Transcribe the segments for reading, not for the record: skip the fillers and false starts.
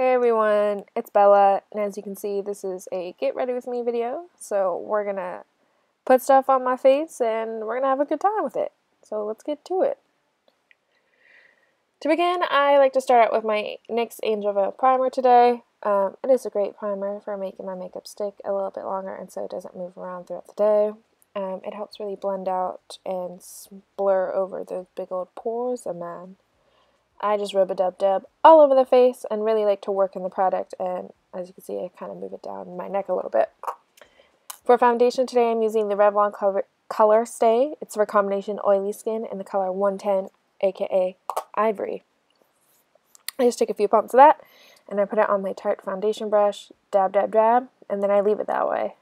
Hey everyone, it's Bella, and as you can see, this is a get ready with me video, so we're gonna put stuff on my face and we're gonna have a good time with it, so let's get to it. To begin, I like to start out with my NYX Angel Veil primer today. It is a great primer for making my makeup stick a little bit longer and so it doesn't move around throughout the day. It helps really blend out and blur over those big old pores, and man, I just rub-a-dub-dub all over the face and really like to work in the product, and as you can see, I kind of move it down my neck a little bit. For foundation today, I'm using the Revlon ColorStay. It's for combination oily skin in the color 110, aka Ivory. I just take a few pumps of that, and I put it on my Tarte foundation brush, dab-dab-dab, and then I leave it that way.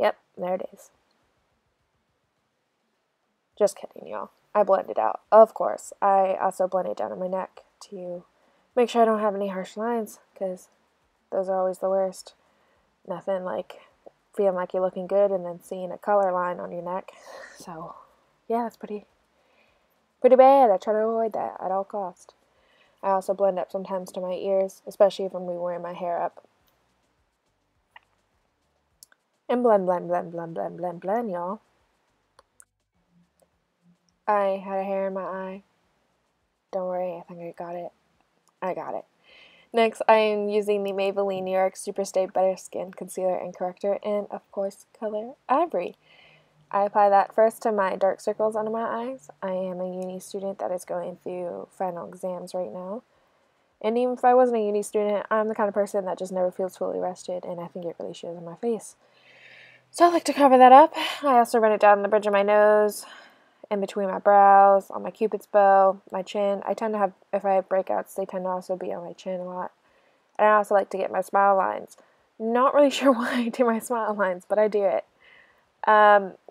Yep, there it is. Just kidding, y'all. I blend it out, of course. I also blend it down on my neck to make sure I don't have any harsh lines, because those are always the worst. Nothing like feeling like you're looking good and then seeing a color line on your neck. So yeah, that's pretty bad. I try to avoid that at all costs. I also blend up sometimes to my ears, especially if I'm re-wearing my hair up. And blend, blend, blend, blend, blend, blend, blend, y'all. I had a hair in my eye. Don't worry, I think I got it. I got it. Next, I am using the Maybelline New York Superstay Better Skin Concealer and Corrector in, of course, color Ivory. I apply that first to my dark circles under my eyes. I am a uni student that is going through final exams right now. And even if I wasn't a uni student, I'm the kind of person that just never feels fully rested, and I think it really shows on my face. So I like to cover that up. I also run it down the bridge of my nose, in between my brows, on my cupid's bow, my chin. I tend to have, if I have breakouts, they tend to also be on my chin a lot. And I also like to get my smile lines. Not really sure why I do my smile lines, but I do it.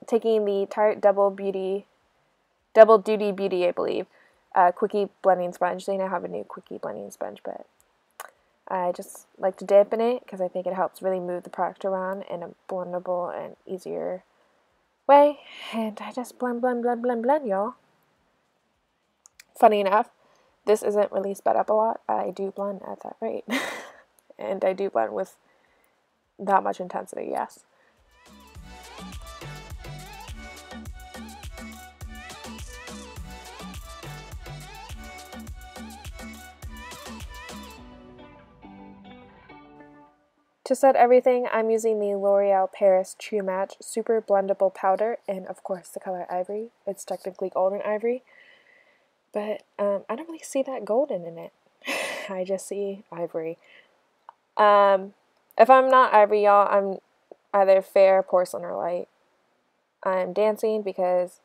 Taking the Tarte Double Duty Beauty, I believe, Quickie Blending Sponge. They now have a new Quickie Blending Sponge, but I just like to dip in it because I think it helps really move the product around in a blendable and easier way, and I just blend, blend, blend, blend, blend, y'all. Funny enough, this isn't really sped up a lot. I do blend at that rate, and I do blend with that much intensity, yes. To set everything, I'm using the L'Oreal Paris True Match Super Blendable Powder in, of course, the color Ivory. It's technically golden ivory, but I don't really see that golden in it. I just see ivory. If I'm not ivory, y'all, I'm either fair, porcelain, or light. I'm dancing because,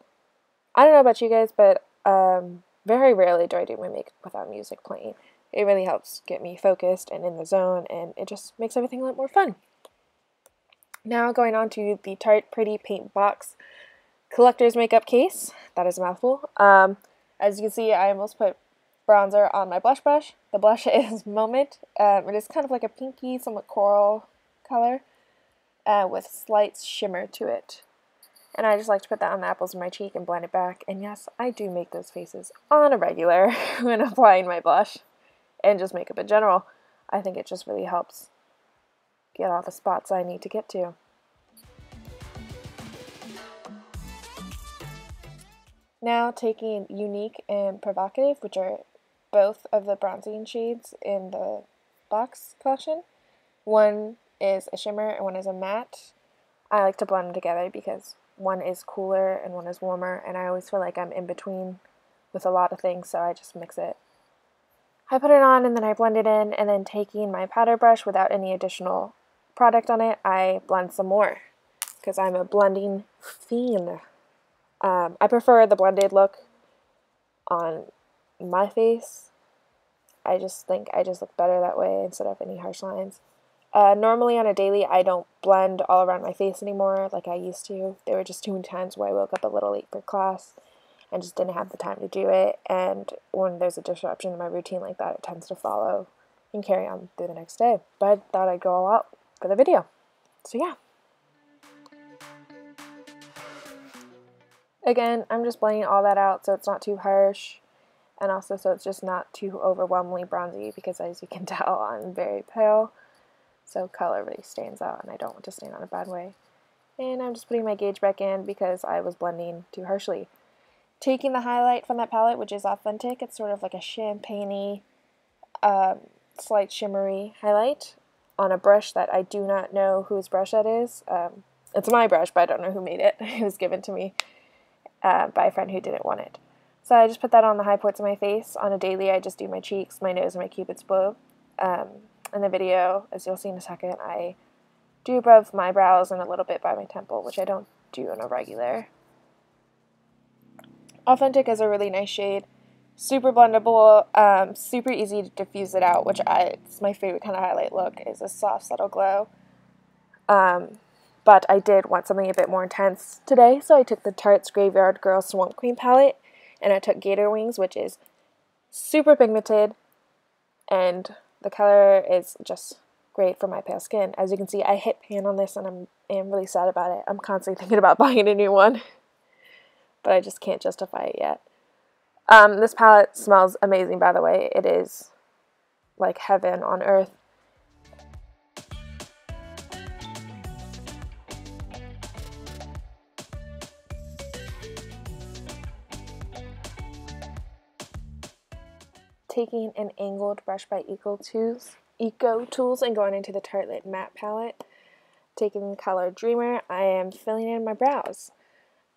I don't know about you guys, but very rarely do I do my makeup without music playing. It really helps get me focused and in the zone, and it just makes everything a lot more fun. Now going on to the Tarte Pretty Paint Box Collector's Makeup Case. That is a mouthful. As you can see, I almost put bronzer on my blush brush. The blush is Moment. It is kind of like a pinky, somewhat coral color with slight shimmer to it. And I just like to put that on the apples of my cheek and blend it back. And yes, I do make those faces on a regular when applying my blush. And just makeup in general. I think it just really helps get all the spots I need to get to. Now taking Unique and Provocative, which are both of the bronzing shades in the box collection. One is a shimmer and one is a matte. I like to blend them together because one is cooler and one is warmer, and I always feel like I'm in between with a lot of things, so I just mix it. I put it on and then I blend it in, and then taking my powder brush without any additional product on it, I blend some more because I'm a blending fiend. I prefer the blended look on my face. I just think I just look better that way instead of any harsh lines. Normally on a daily, I don't blend all around my face anymore like I used to. There were just too many times where I woke up a little late for class and just didn't have the time to do it, and when there's a disruption in my routine like that, it tends to follow and carry on through the next day. But I thought I'd go all out for the video, so yeah. Again, I'm just blending all that out so it's not too harsh, and also so it's just not too overwhelmingly bronzy, because as you can tell, I'm very pale, so color really stands out, and I don't want to stand out in a bad way. And I'm just putting my gauge back in because I was blending too harshly. Taking the highlight from that palette, which is Authentic, it's sort of like a champagne-y, slight shimmery highlight on a brush that I do not know whose brush that is. It's my brush, but I don't know who made it. It was given to me by a friend who didn't want it. So I just put that on the high points of my face. On a daily, I just do my cheeks, my nose, and my cupid's bow. In the video, as you'll see in a second, I do above my brows and a little bit by my temple, which I don't do on a regular. Authentic is a really nice shade, super blendable, super easy to diffuse it out, which it's my favorite kind of highlight look, is a soft, subtle glow. But I did want something a bit more intense today, so I took the Tarte's Graveyard Girl Swamp Queen palette, and I took Gator Wings, which is super pigmented, and the color is just great for my pale skin. As you can see, I hit pan on this, and I'm really sad about it. I'm constantly thinking about buying a new one, but I just can't justify it yet. This palette smells amazing, by the way. It is like heaven on earth. Taking an angled brush by EcoTools and going into the Tartelette Matte palette, taking the color Dreamer, I am filling in my brows.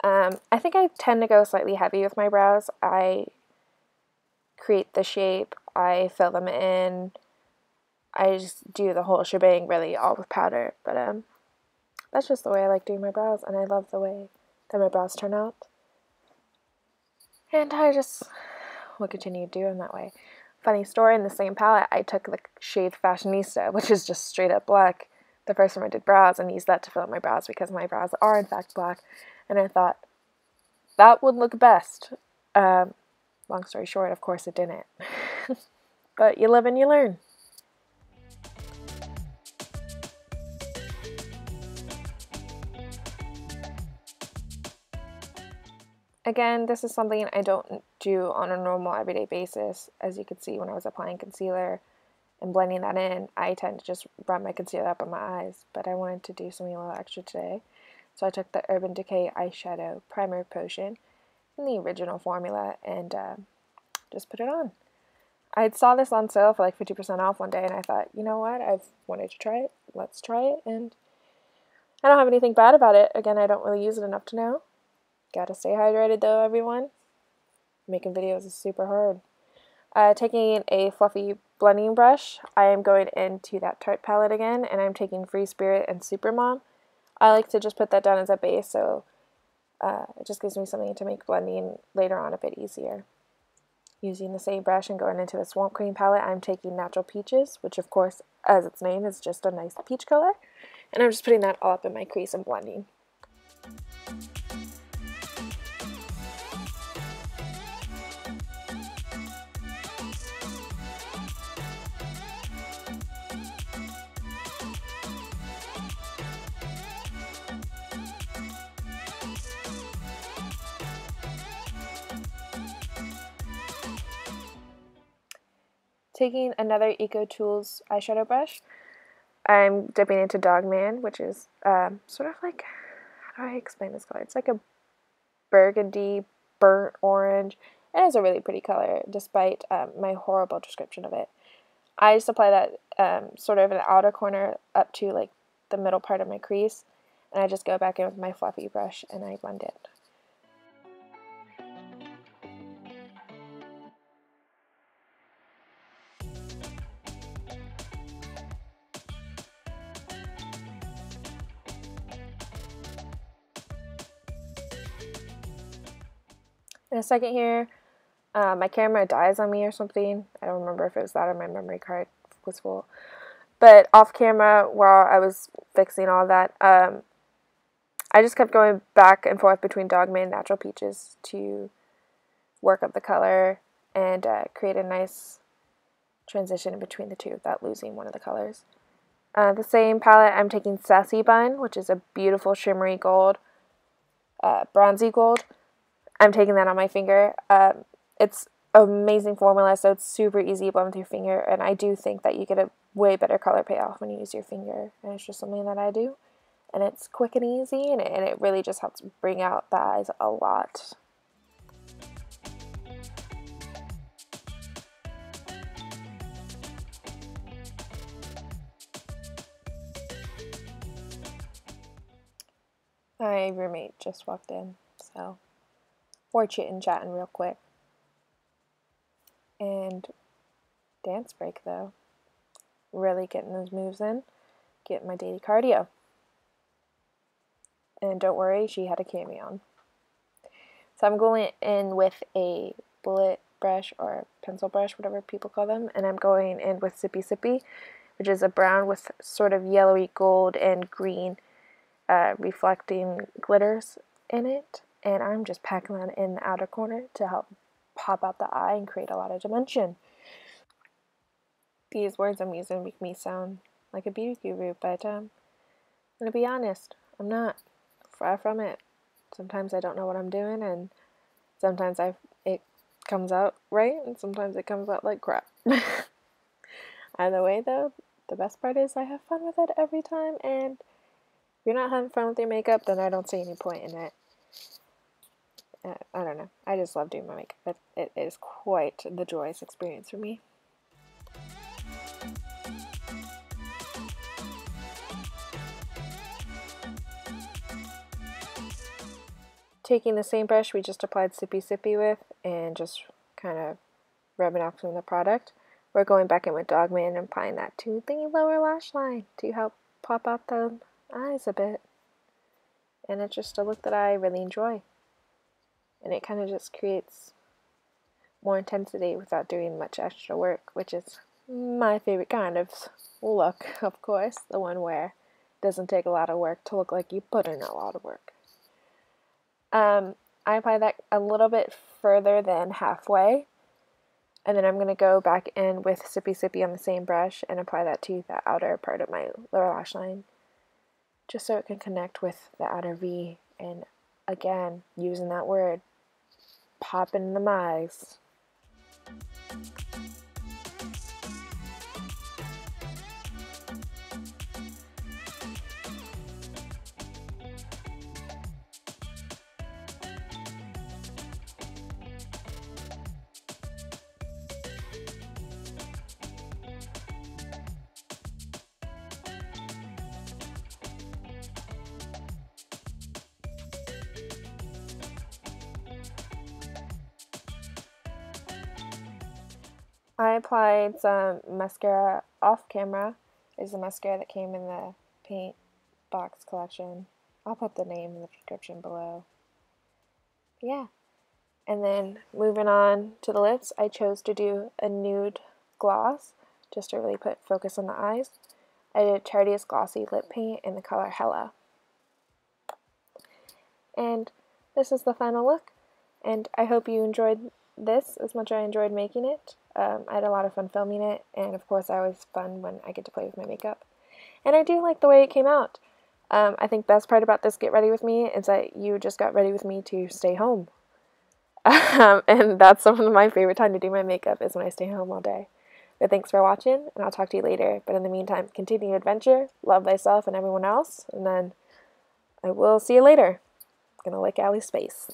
I think I tend to go slightly heavy with my brows. I create the shape, I fill them in, I just do the whole shebang really, all with powder, but that's just the way I like doing my brows, and I love the way that my brows turn out, and I just will continue to do them that way. Funny story, in the same palette, I took the shade Fashionista, which is just straight up black, the first time I did brows, and used that to fill up my brows, because my brows are in fact black. And I thought, that would look best. Long story short, of course it didn't. But you live and you learn. Again, this is something I don't do on a normal everyday basis. As you can see, when I was applying concealer and blending that in, I tend to just rub my concealer up on my eyes. But I wanted to do something a little extra today. So I took the Urban Decay Eyeshadow Primer Potion in the original formula and just put it on. I saw this on sale for like 50% off one day, and I thought, you know what, I've wanted to try it, let's try it, and I don't have anything bad about it. Again, I don't really use it enough to know. Gotta stay hydrated though, everyone. Making videos is super hard. Taking a fluffy blending brush, I am going into that Tarte palette again, and I'm taking Free Spirit and Super Mom. I like to just put that down as a base, so it just gives me something to make blending later on a bit easier. Using the same brush and going into the Swamp Queen palette, I'm taking Natural Peaches, which of course, as its name, is just a nice peach color. And I'm just putting that all up in my crease and blending. Taking another EcoTools eyeshadow brush, I'm dipping into Dogman, which is sort of like, how do I explain this color? It's like a burgundy, burnt orange. It is a really pretty color, despite my horrible description of it. I just apply that sort of an outer corner up to like the middle part of my crease, and I just go back in with my fluffy brush and I blend it. In a second here, my camera dies on me or something. I don't remember if it was that or my memory card was full. But off camera, while I was fixing all that, I just kept going back and forth between Dogman and Natural Peaches to work up the color and create a nice transition between the two without losing one of the colors. The same palette, I'm taking Sassy Bun, which is a beautiful shimmery gold, bronzy gold. I'm taking that on my finger. It's amazing formula, so it's super easy to blend with your finger, and I do think that you get a way better color payoff when you use your finger, and it's just something that I do, and it's quick and easy, and it really just helps bring out the eyes a lot. My roommate just walked in, so we're chit-chatting real quick. And dance break though. Really getting those moves in, getting my daily cardio. And don't worry, she had a cami on. So I'm going in with a bullet brush or pencil brush, whatever people call them, and I'm going in with Sippy Sippy, which is a brown with sort of yellowy gold and green reflecting glitters in it, and I'm just packing that in the outer corner to help pop out the eye and create a lot of dimension. These words I'm using make me sound like a beauty guru, but I'm gonna be honest, I'm not. Far from it. Sometimes I don't know what I'm doing, and sometimes it comes out right, and sometimes it comes out like crap. Either way though, the best part is I have fun with it every time, and if you're not having fun with your makeup, then I don't see any point in it. I don't know. I just love doing my makeup. It is quite the joyous experience for me. Taking the same brush we just applied Sippy Sippy with and just kind of rubbing off some of the product, we're going back in with Dogman and applying that to the lower lash line to help pop out the eyes a bit, and it's just a look that I really enjoy, and it kind of just creates more intensity without doing much extra work, which is my favorite kind of look, of course, the one where it doesn't take a lot of work to look like you put in a lot of work. I apply that a little bit further than halfway, and then I'm going to go back in with Sippy Sippy on the same brush and apply that to the outer part of my lower lash line, just so it can connect with the outer V, and again, using that word, popping them eyes. I applied some mascara off camera. It's the mascara that came in the paint box collection. I'll put the name in the description below. Yeah. And then moving on to the lips, I chose to do a nude gloss just to really put focus on the eyes. I did Tarteist Glossy Lip Paint in the color Hella. And this is the final look, and I hope you enjoyed this as much as I enjoyed making it. I had a lot of fun filming it, and of course I always fun when I get to play with my makeup. And I do like the way it came out. I think the best part about this Get Ready With Me is that you just got ready with me to stay home. And that's some of my favorite time to do my makeup is when I stay home all day. But thanks for watching, and I'll talk to you later. But in the meantime, continue your adventure, love thyself and everyone else, and then I will see you later. I'm gonna lick Allie's face.